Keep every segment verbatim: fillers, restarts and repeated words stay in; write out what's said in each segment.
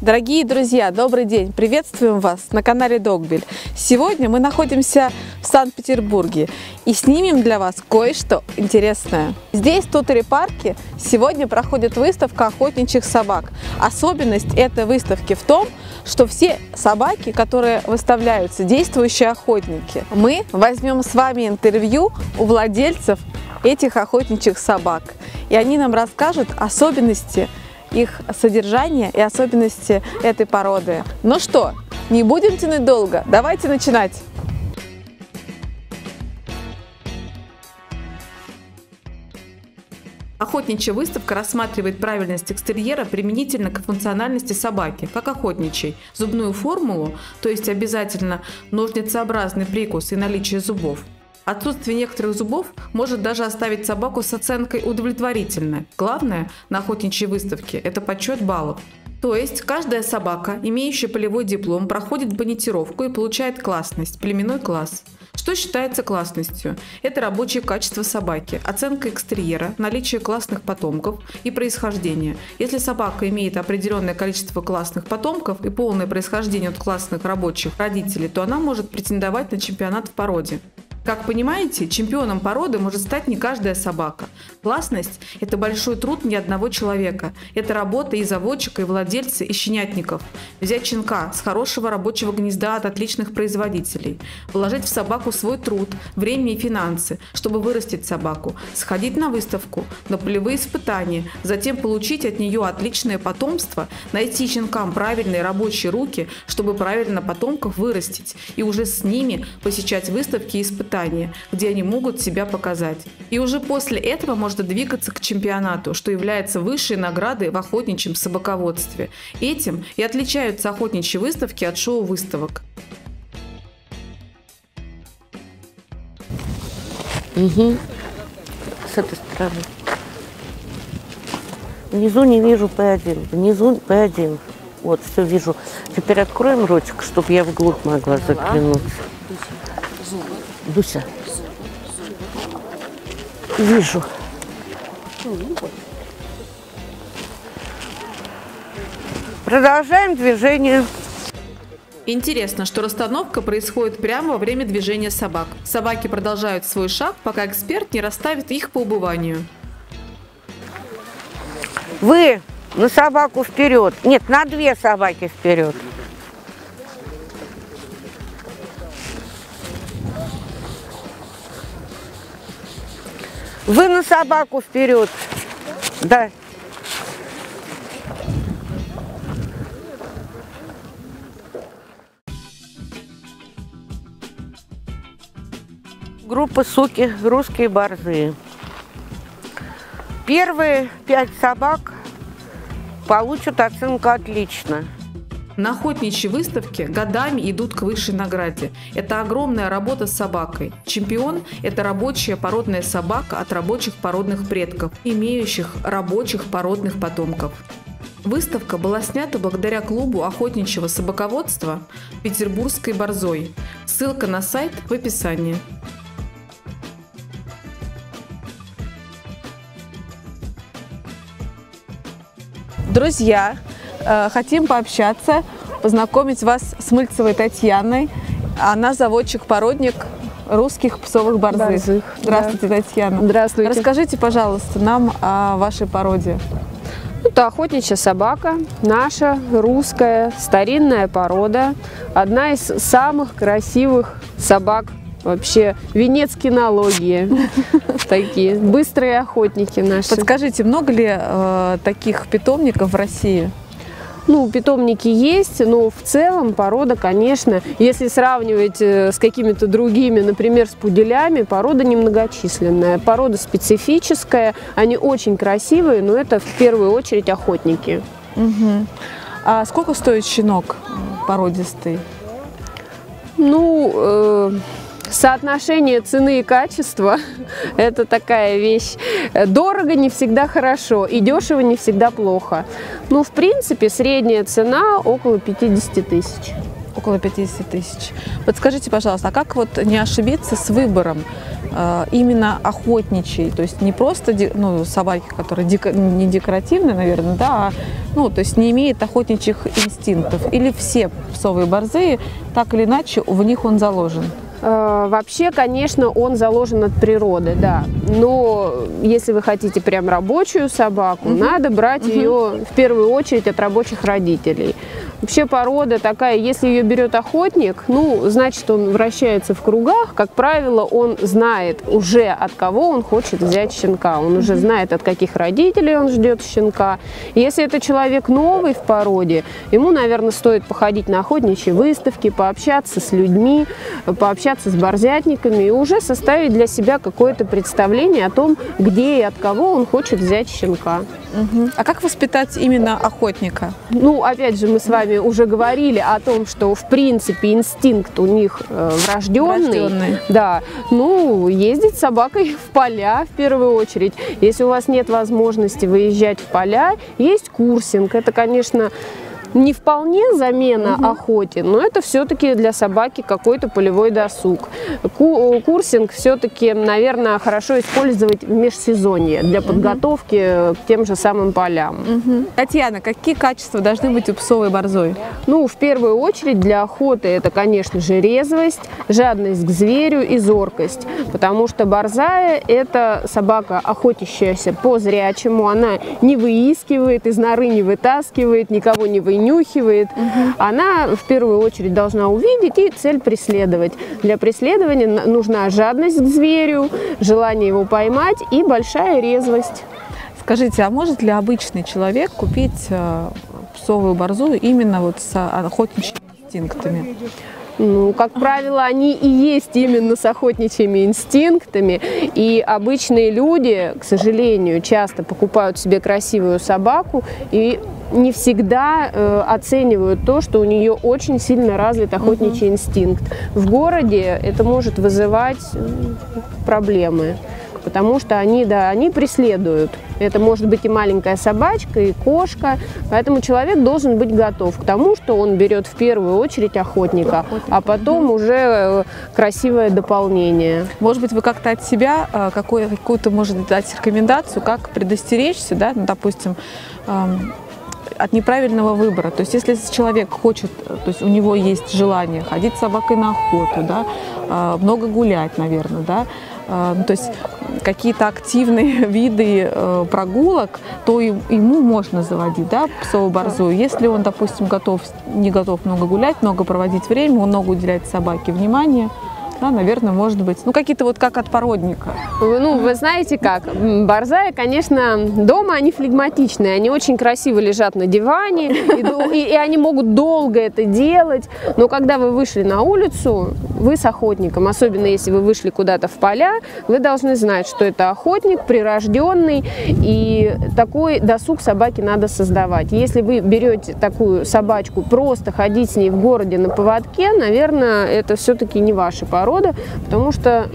Дорогие друзья, добрый день! Приветствуем вас на канале Dogville. Сегодня мы находимся в Санкт-Петербурге и снимем для вас кое-что интересное. Здесь, в Тутаре-парке, сегодня проходит выставка охотничьих собак. Особенность этой выставки в том, что все собаки, которые выставляются, действующие охотники. Мы возьмем с вами интервью у владельцев этих охотничьих собак, и они нам расскажут особенности их содержание и особенности этой породы. Ну что, не будем тянуть долго, давайте начинать! Охотничья выставка рассматривает правильность экстерьера применительно к функциональности собаки, как охотничьей, зубную формулу, то есть обязательно ножницеобразный прикус и наличие зубов. Отсутствие некоторых зубов может даже оставить собаку с оценкой удовлетворительной. Главное на охотничьей выставке – это подсчет баллов. То есть каждая собака, имеющая полевой диплом, проходит бонетировку и получает классность, племенной класс. Что считается классностью? Это рабочие качества собаки, оценка экстерьера, наличие классных потомков и происхождение. Если собака имеет определенное количество классных потомков и полное происхождение от классных рабочих родителей, то она может претендовать на чемпионат в породе. Как понимаете, чемпионом породы может стать не каждая собака. Классность – это большой труд ни одного человека. Это работа и заводчика, и владельца, и щенятников. Взять щенка с хорошего рабочего гнезда от отличных производителей. Вложить в собаку свой труд, время и финансы, чтобы вырастить собаку. Сходить на выставку, на полевые испытания, затем получить от нее отличное потомство, найти щенкам правильные рабочие руки, чтобы правильно потомков вырастить, и уже с ними посещать выставки и испытания, где они могут себя показать. И уже после этого можно двигаться к чемпионату, что является высшей наградой в охотничьем собаководстве. Этим и отличаются охотничьи выставки от шоу-выставок. Угу. С этой стороны. Внизу не вижу П один, внизу П один. Вот, все вижу. Теперь откроем ротик, чтобы я вглубь могла заглянуть. Дуся. Вижу. Продолжаем движение. Интересно, что расстановка происходит прямо во время движения собак. Собаки продолжают свой шаг, пока эксперт не расставит их по убыванию. Вы на собаку вперед. Нет, на две собаки вперед. Вы на собаку вперед. Да. Группа суки, русские борзые. Первые пять собак получат оценку отлично. На охотничьей выставке годами идут к высшей награде. Это огромная работа с собакой. Чемпион – это рабочая породная собака от рабочих породных предков, имеющих рабочих породных потомков. Выставка была снята благодаря клубу охотничьего собаководства «Петербургской борзой». Ссылка на сайт в описании. Друзья! Хотим пообщаться, познакомить вас с Мыльцевой Татьяной. Она заводчик-породник русских псовых борзых. борзых Здравствуйте, да. Татьяна. Здравствуйте. Расскажите, пожалуйста, нам о вашей породе. Это охотничья собака, наша русская старинная порода. Одна из самых красивых собак. Вообще, венец кинологии, такие быстрые охотники наши. Подскажите, много ли таких питомников в России? Ну, питомники есть, но в целом порода, конечно, если сравнивать с какими-то другими, например, с пуделями, порода немногочисленная, порода специфическая, они очень красивые, но это в первую очередь охотники. Угу. А сколько стоит щенок породистый? Ну, э, соотношение цены и качества – это такая вещь. Дорого не всегда хорошо, и дешево не всегда плохо. Ну, в принципе, средняя цена около пятидесяти тысяч. Около пятидесяти тысяч. Подскажите, пожалуйста, а как вот не ошибиться с выбором э, именно охотничьей? То есть не просто ну, собаки, которые дек не декоративные, наверное, да, а, ну, то есть не имеет охотничьих инстинктов. Или все псовые борзые, так или иначе, в них он заложен? Вообще, конечно, он заложен от природы, да. Но если вы хотите прям рабочую собаку, угу. надо брать угу. ее в первую очередь от рабочих родителей. Вообще порода такая, если ее берет охотник, ну, значит, он вращается в кругах. Как правило, он знает уже, от кого он хочет взять щенка. Он уже знает, от каких родителей он ждет щенка. Если это человек новый в породе, ему, наверное, стоит походить на охотничьи выставки, пообщаться с людьми, пообщаться с борзятниками и уже составить для себя какое-то представление о том, где и от кого он хочет взять щенка. Угу. А как воспитать именно охотника? Ну, опять же, мы с вами уже говорили о том, что, в принципе, инстинкт у них э, врожденный. врожденный. Да. Ну, ездить с собакой в поля, в первую очередь. Если у вас нет возможности выезжать в поля, есть курсинг. Это, конечно, не вполне замена угу. охоте, но это все-таки для собаки какой-то полевой досуг. Курсинг все-таки, наверное, хорошо использовать в межсезонье для подготовки угу. к тем же самым полям. Угу. Татьяна, какие качества должны быть у псовой борзой? Ну, в первую очередь для охоты это, конечно же, резвость, жадность к зверю и зоркость, потому что борзая – это собака, охотящаяся по-зрячему, она не выискивает, из норы не вытаскивает, никого не выискивает, нюхивает, угу. она в первую очередь должна увидеть и цель преследовать. Для преследования нужна жадность к зверю, желание его поймать и большая резвость. Скажите, а может ли обычный человек купить э, псовую борзую именно вот с охотничьими инстинктами? Ну, как правило, они и есть именно с охотничьими инстинктами. И обычные люди, к сожалению, часто покупают себе красивую собаку и не всегда э, оценивают то, что у нее очень сильно развит охотничий угу. инстинкт. В городе это может вызывать проблемы, потому что они, да, они преследуют. Это может быть и маленькая собачка, и кошка. Поэтому человек должен быть готов к тому, что он берет в первую очередь охотника, Охотник. а потом угу. уже красивое дополнение. Может быть, вы как-то от себя какую-то, может, дать рекомендацию, как предостеречься, да, ну, допустим, эм... от неправильного выбора. То есть если человек хочет, то есть у него есть желание ходить с собакой на охоту, да, много гулять, наверное, да, то есть какие-то активные виды прогулок, то ему можно заводить, да, псовую борзую. Если он, допустим, готов, не готов много гулять, много проводить время, много уделять собаке внимания, да, наверное, может быть, ну какие-то вот как от породника. Ну, вы знаете как, борзая, конечно, дома они флегматичные, они очень красиво лежат на диване, и, и, и они могут долго это делать, но когда вы вышли на улицу, вы с охотником, особенно если вы вышли куда-то в поля, вы должны знать, что это охотник прирожденный, и такой досуг собаке надо создавать. Если вы берете такую собачку, просто ходить с ней в городе на поводке, наверное, это все-таки не ваша порода. Потому что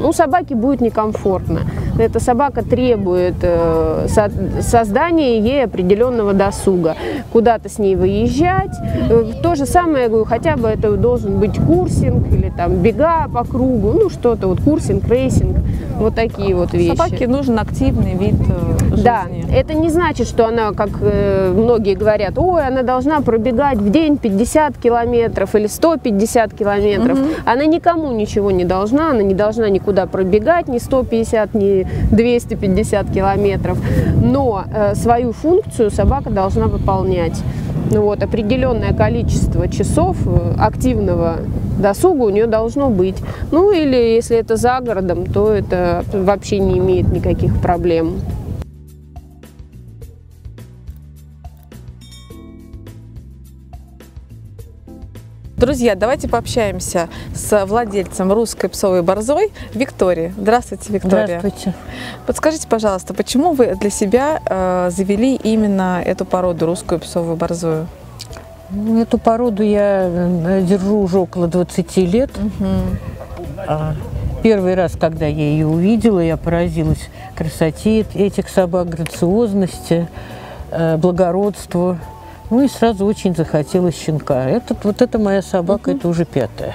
ну, собаке будет некомфортно. Эта собака требует э, со создания ей определенного досуга. Куда-то с ней выезжать. Э, то же самое, я говорю, хотя бы это должен быть курсинг или там бега по кругу, ну что-то, вот курсинг, рейсинг, вот такие вот вещи. Собаке нужен активный вид э, жизни. Да, это не значит, что она, как э, многие говорят, ой, она должна пробегать в день пятьдесят километров или сто пятьдесят километров. Угу. Она никому ничего не должна, она не должна никуда пробегать, ни сто пятьдесят, ни двести пятьдесят километров, но э, свою функцию собака должна выполнять. Ну, вот, определенное количество часов активного досуга у нее должно быть. Ну или если это за городом, то это вообще не имеет никаких проблем. Друзья, давайте пообщаемся с владельцем русской псовой борзой Викторией. Здравствуйте, Виктория. Здравствуйте. Подскажите, пожалуйста, почему вы для себя э, завели именно эту породу, русскую псовую борзую? Эту породу я держу уже около двадцати лет. Угу. А первый раз, когда я ее увидела, я поразилась красоте этих собак, грациозности, э, благородству. Ну и сразу очень захотелось щенка. Этот, вот эта моя собака, угу. это уже пятая.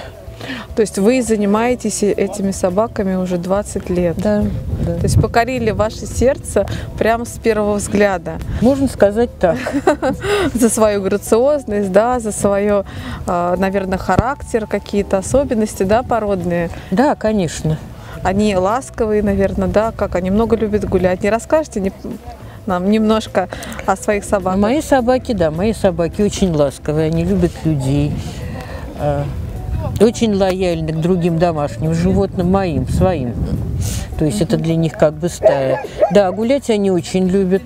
То есть вы занимаетесь этими собаками уже двадцать лет. Да, да. То есть покорили ваше сердце прямо с первого взгляда. Можно сказать так. За свою грациозность, да, за свое, наверное, характер, какие-то особенности, да, породные. Да, конечно. Они ласковые, наверное, да, как они много любят гулять. Не расскажете, не... нам немножко о своих собаках? Мои собаки, да, мои собаки очень ласковые, они любят людей. Очень лояльны к другим домашним животным, моим, своим. То есть это для них как бы стая. Да, гулять они очень любят.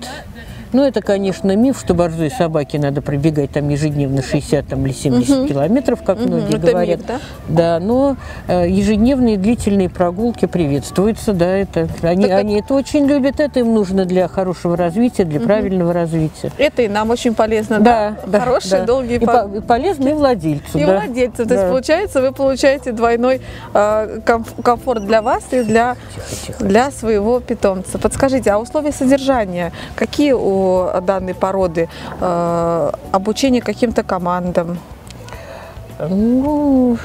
Но это, конечно, миф, что борзой собаке надо пробегать там ежедневно шестьдесят или семьдесят угу. километров, как угу. многие это говорят. Миф, да? Да, но э, ежедневные длительные прогулки приветствуются, да, это они, так, они это очень любят, это им нужно для хорошего развития, для угу. правильного развития. Это и нам очень полезно, да, да? да хорошие, да. долгие прогулки. И по полезно и владельцу. И да. владельцу, да. то есть получается, вы получаете двойной э, комфорт для вас и для, тихо, тихо. для своего питомца. Подскажите, а условия содержания какие у данной породы, э, обучение каким-то командам? Ну,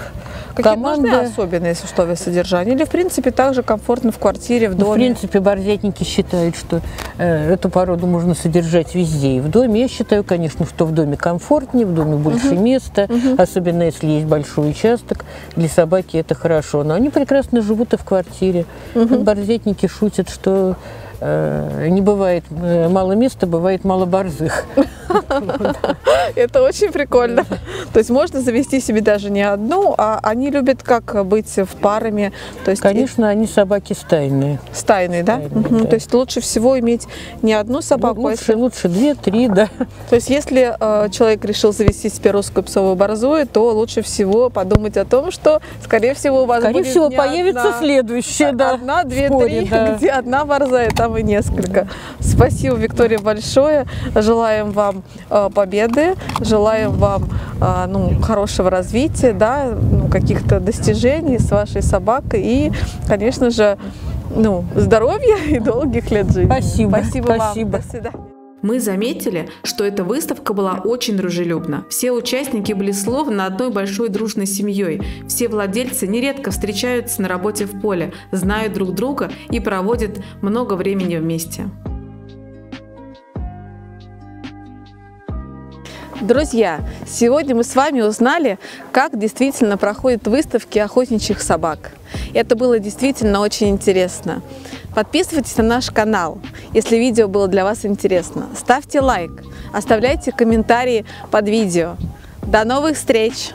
какие команды... нужны особенные условия содержания? Или, в принципе, также комфортно в квартире, в доме? В принципе, борзятники считают, что э, эту породу можно содержать везде и в доме. Я считаю, конечно, что в доме комфортнее, в доме больше угу. места, угу. особенно если есть большой участок. Для собаки это хорошо. Но они прекрасно живут и в квартире. Угу. Борзятники шутят, что... не бывает мало места, бывает мало борзых. Это очень прикольно. То есть можно завести себе даже не одну, а они любят как быть в парами. Конечно, они собаки стайные. Стайные, да? То есть лучше всего иметь не одну собаку. Лучше, лучше две, три, да. То есть если человек решил завести себе русскую псовую борзую, то лучше всего подумать о том, что, скорее всего, у вас будет не одна. Скорее всего, появится следующая, да. Одна, две, три, где одна борзая, там и несколько. Спасибо, Виктория, большое. Желаем вам э, победы, желаем вам э, ну, хорошего развития, да, ну, каких-то достижений с вашей собакой и, конечно же, ну, здоровья и долгих лет жизни. Спасибо. Спасибо, спасибо. Вам. До свидания. Мы заметили, что эта выставка была очень дружелюбна. Все участники были словно одной большой дружной семьей. Все владельцы нередко встречаются на работе в поле, знают друг друга и проводят много времени вместе. Друзья, сегодня мы с вами узнали, как действительно проходят выставки охотничьих собак. Это было действительно очень интересно. Подписывайтесь на наш канал, если видео было для вас интересно. Ставьте лайк, оставляйте комментарии под видео. До новых встреч!